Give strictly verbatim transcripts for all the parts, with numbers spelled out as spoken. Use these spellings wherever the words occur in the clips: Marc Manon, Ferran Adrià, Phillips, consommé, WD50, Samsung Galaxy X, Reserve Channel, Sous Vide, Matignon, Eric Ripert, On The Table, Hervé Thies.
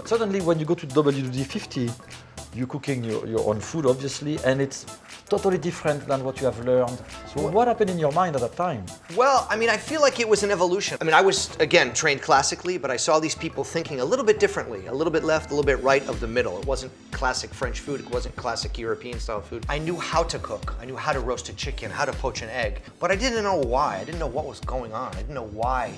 But suddenly when you go to W D fifty, you're cooking your, your own food, obviously, and it's totally different than what you have learned. So what happened in your mind at that time? Well, I mean, I feel like it was an evolution. I mean, I was, again, trained classically, but I saw these people thinking a little bit differently, a little bit left, a little bit right of the middle. It wasn't classic French food. It wasn't classic European style food. I knew how to cook. I knew how to roast a chicken, how to poach an egg, but I didn't know why. I didn't know what was going on. I didn't know why.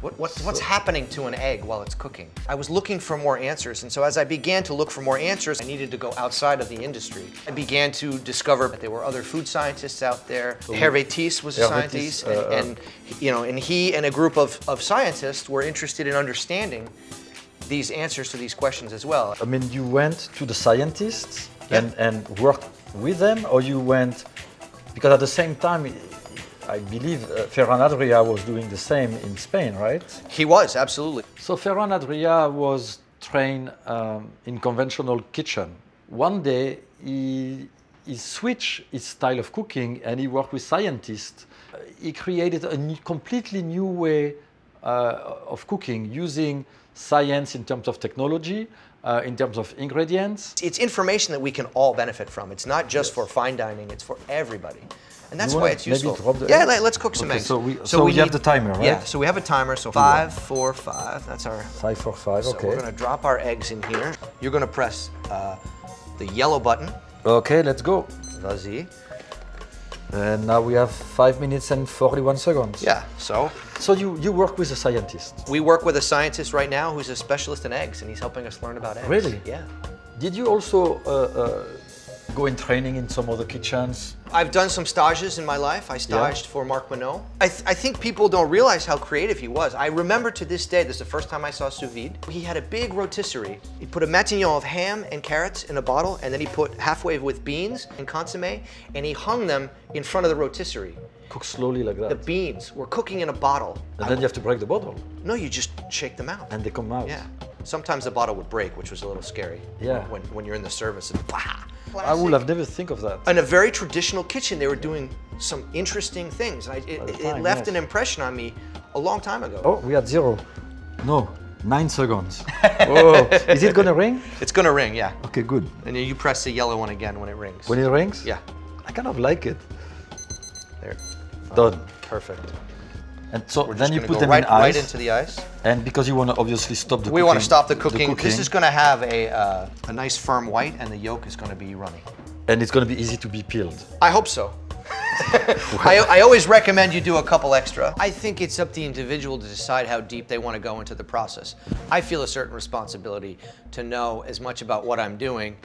What, what, what's happening to an egg while it's cooking? I was looking for more answers, and so as I began to look for more answers, I needed to go outside of the industry. I began to discover that there were other food scientists out there. So Hervé Thies was Hervé a scientist, Thies, uh, and, and you know, and he and a group of, of scientists were interested in understanding these answers to these questions as well. I mean, you went to the scientists yeah. and, and worked with them, or you went, because at the same time, it, I believe uh, Ferran Adrià was doing the same in Spain, right? He was, absolutely. So Ferran Adrià was trained um, in conventional kitchen. One day he, he switched his style of cooking and he worked with scientists. Uh, he created a new, completely new way uh, of cooking using science in terms of technology, uh, in terms of ingredients. It's information that we can all benefit from. It's not just yes. for fine dining, it's for everybody. And that's why it's useful. Yeah, eggs? Let's cook some okay, eggs. So we, so so we, we have need, the timer, right? Yeah, so we have a timer, so five, four, five, that's our... Five, four, five, so okay. So we're gonna drop our eggs in here. You're gonna press uh, the yellow button. Okay, let's go. Vas-y. And now we have five minutes and forty-one seconds. Yeah, so... So you, you work with a scientist? We work with a scientist right now who's a specialist in eggs, and he's helping us learn about eggs. Really? Yeah. Did you also... Uh, uh, go in training in some other kitchens? I've done some stages in my life. I staged yeah. for Marc Manon. I, th I think people don't realize how creative he was. I remember to this day, this is the first time I saw Sous Vide. He had a big rotisserie. He put a matignon of ham and carrots in a bottle, and then he put halfway with beans and consommé, and he hung them in front of the rotisserie. Cook slowly like that. The beans were cooking in a bottle. And then I, you have to break the bottle. No, you just shake them out. And they come out. Yeah. Sometimes the bottle would break, which was a little scary. Yeah. When, when you're in the service and bah! Classic. I would have never think of that. In a very traditional kitchen, they were doing some interesting things. I, it it, time, it left yes. an impression on me a long time ago. Oh, we had zero. No, nine seconds. Oh, is it gonna ring? It's gonna ring, yeah. Okay, good. And then you press the yellow one again when it rings. When it rings? Yeah. I kind of like it. There. Done. Um, perfect. And so we're then you put them right, in ice. Right into the ice. And because you want to obviously stop the we cooking. We want to stop the cooking. the cooking. This is going to have a, uh, a nice firm white, and the yolk is going to be runny. And it's going to be easy to be peeled. I hope so. I, I always recommend you do a couple extra. I think it's up to the individual to decide how deep they want to go into the process. I feel a certain responsibility to know as much about what I'm doing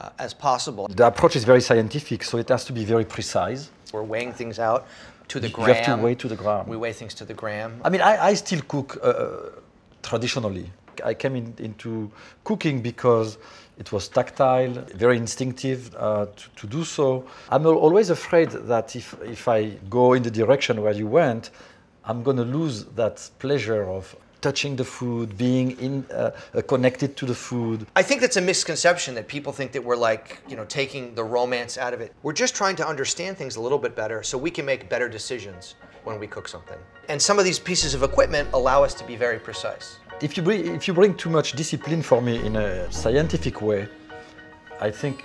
uh, as possible. The approach is very scientific, so it has to be very precise. We're weighing things out. To the gram. You have to weigh to the gram. We weigh things to the gram. I mean, I, I still cook uh, traditionally. I came in, into cooking because it was tactile, very instinctive uh, to, to do so. I'm always afraid that if, if I go in the direction where you went, I'm going to lose that pleasure of touching the food, being in, uh, connected to the food. I think that's a misconception that people think that we're like, you know, taking the romance out of it. We're just trying to understand things a little bit better so we can make better decisions when we cook something. And some of these pieces of equipment allow us to be very precise. If you bring, if you bring too much discipline for me in a scientific way, I think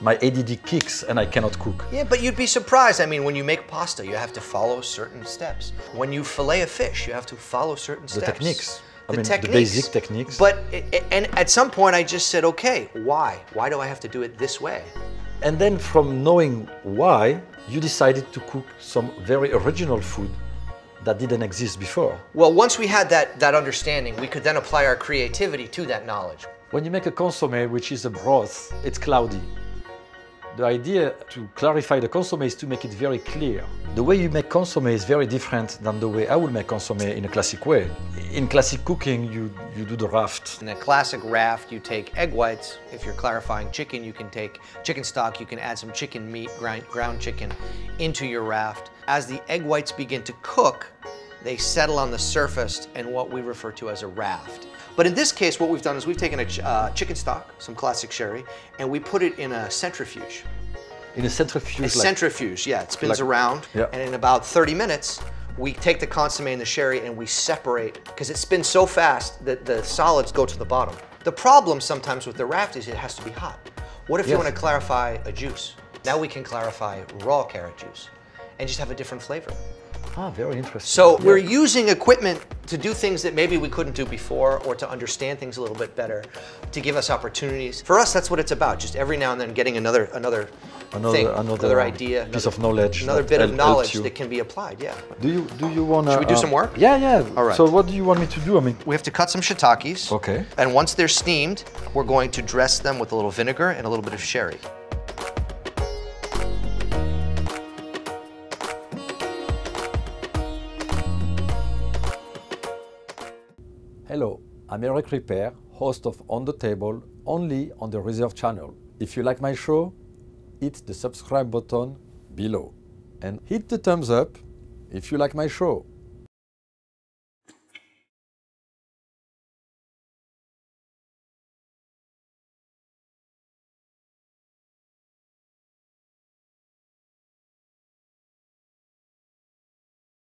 my A D D kicks and I cannot cook. Yeah, but you'd be surprised. I mean, when you make pasta, you have to follow certain steps. When you fillet a fish, you have to follow certain the steps. The techniques. The I mean, techniques. The basic techniques. But, it, and at some point I just said, okay, why? Why do I have to do it this way? And then from knowing why, you decided to cook some very original food that didn't exist before. Well, once we had that, that understanding, we could then apply our creativity to that knowledge. When you make a consommé, which is a broth, it's cloudy. The idea to clarify the consommé is to make it very clear. The way you make consommé is very different than the way I would make consommé in a classic way. In classic cooking, you, you do the raft. In a classic raft, you take egg whites. If you're clarifying chicken, you can take chicken stock, you can add some chicken meat, grind, ground chicken into your raft. As the egg whites begin to cook, they settle on the surface in what we refer to as a raft. But in this case, what we've done is we've taken a ch uh, chicken stock, some classic sherry, and we put it in a centrifuge. In a centrifuge? A like centrifuge, yeah. It spins like, around, yeah. and in about thirty minutes, we take the consommé and the sherry and we separate, because it spins so fast that the solids go to the bottom. The problem sometimes with the raft is it has to be hot. What if yes. you want to clarify a juice? Now we can clarify raw carrot juice and just have a different flavor. Ah, very interesting. So yeah. we're using equipment to do things that maybe we couldn't do before, or to understand things a little bit better, to give us opportunities. For us, that's what it's about. Just every now and then getting another another, another thing, another, another idea, piece another, of knowledge, another bit of knowledge that can be applied. Yeah. Do you do you want to? Should we do uh, some work? Yeah, yeah. All right. So what do you want me to do? I mean, we have to cut some shiitakes. Okay. And once they're steamed, we're going to dress them with a little vinegar and a little bit of sherry. Hello, I'm Eric Ripert, host of On The Table, only on the Reserve channel. If you like my show, hit the subscribe button below and hit the thumbs up if you like my show.